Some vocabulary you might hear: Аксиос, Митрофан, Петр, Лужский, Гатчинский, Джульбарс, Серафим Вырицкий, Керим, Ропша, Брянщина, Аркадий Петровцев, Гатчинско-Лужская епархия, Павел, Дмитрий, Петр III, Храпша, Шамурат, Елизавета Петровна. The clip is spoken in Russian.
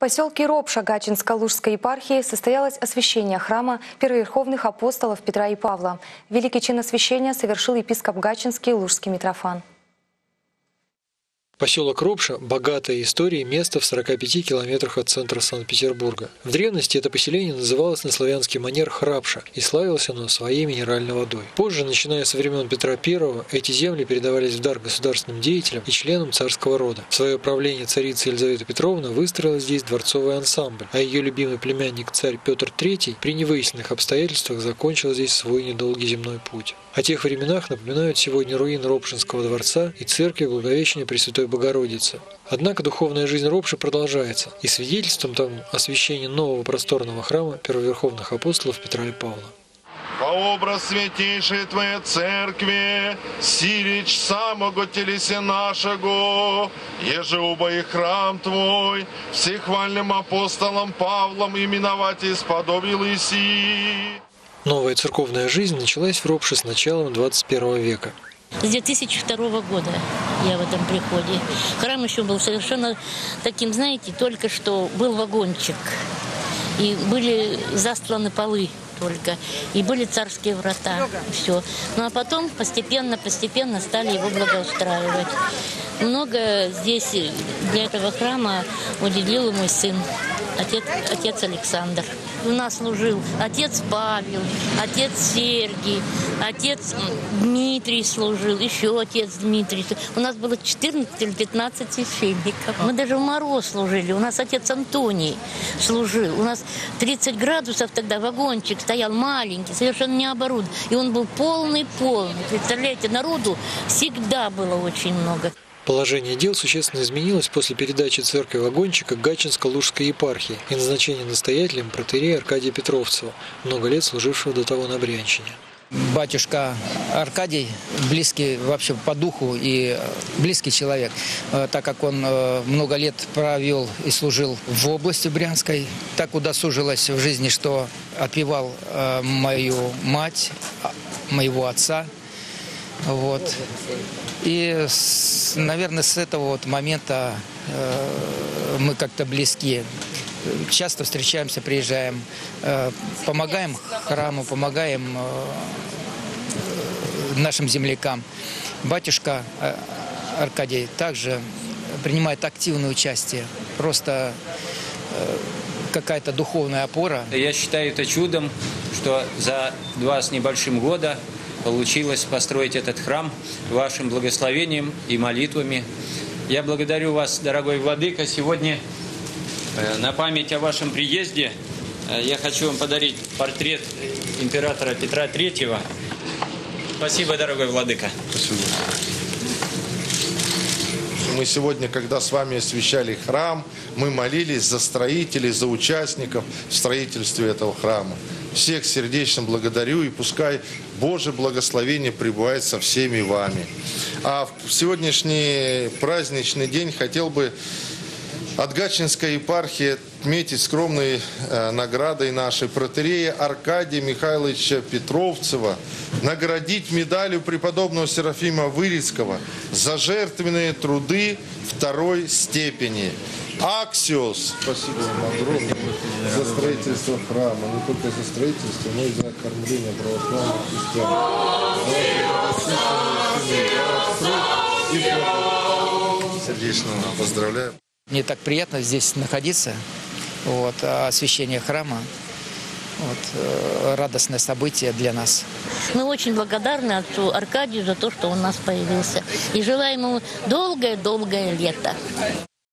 В поселке Ропша Гатчинско-Лужской епархии состоялось освящение храма первоверховных апостолов Петра и Павла. Великий чин освящения совершил епископ Гатчинский и Лужский Митрофан. Поселок Ропша – богатое историей место в 45 километрах от центра Санкт-Петербурга. В древности это поселение называлось на славянский манер Храпша, и славилось оно своей минеральной водой. Позже, начиная со времен Петра I, эти земли передавались в дар государственным деятелям и членам царского рода. В свое правление царица Елизавета Петровна выстроила здесь дворцовый ансамбль, а ее любимый племянник царь Петр III при невыясненных обстоятельствах закончил здесь свой недолгий земной путь. О тех временах напоминают сегодня руины Ропшинского дворца и церкви Благовещения Пресвятой Богородицы. Однако духовная жизнь Ропши продолжается, и свидетельством тому освящение нового просторного храма первоверховных апостолов Петра и Павла. Образ святейшей Твоей Церкви, сирич самого телеси нашего, еже убои храм Твой, всехвальным апостолом Павлом именовать исподобил Иси. Новая церковная жизнь началась в Ропше с началом 21 века. С 2002 года я в этом приходе. Храм еще был совершенно таким, знаете, только что был вагончик. И были застланы полы только. И были царские врата. Все. Ну а потом постепенно стали его благоустраивать. Много здесь для этого храма уделил мой сын, отец Александр. У нас служил отец Павел, отец Сергий, отец Дмитрий служил, еще отец Дмитрий. У нас было 14 или 15 священников. Мы даже в мороз служили. У нас отец Антоний служил. У нас 30 градусов тогда вагончик стоял маленький, совершенно не оборудованный. И он был полный. Представляете, народу всегда было очень много. Положение дел существенно изменилось после передачи церкви вагончика Гатчинско-Лужской епархии и назначения настоятелем протоиерея Аркадия Петровцева, много лет служившего до того на Брянщине. Батюшка Аркадий близкий вообще по духу и близкий человек, так как он много лет провел и служил в области Брянской. Так удосужилось в жизни, что отпевал мою мать, моего отца. Вот. И, наверное, с этого вот момента мы как-то близки. Часто встречаемся, приезжаем, помогаем храму, помогаем нашим землякам. Батюшка Аркадий также принимает активное участие, просто какая-то духовная опора. Я считаю это чудом, что за 2 с небольшим года получилось построить этот храм вашим благословением и молитвами. Я благодарю вас, дорогой владыка. Сегодня на память о вашем приезде я хочу вам подарить портрет императора Петра III. Спасибо, дорогой владыка. Спасибо. Мы сегодня, когда с вами освящали храм, мы молились за строителей, за участников в строительстве этого храма. Всех сердечно благодарю, и пускай Божье благословение пребывает со всеми вами. А в сегодняшний праздничный день хотел бы от Гатчинской епархии отметить скромной наградой нашей протоиерея Аркадия Михайловича Петровцева, наградить медалью преподобного Серафима Вырицкого за жертвенные труды 2-й степени. Аксиос! Спасибо вам огромное за строительство храма, не только за строительство, но и за кормление православных христиан. Сердечно поздравляю. Мне так приятно здесь находиться, вот, освящение храма. Вот, радостное событие для нас. Мы очень благодарны отцу Аркадию за то, что он у нас появился. И желаем ему долгое-долгое лето.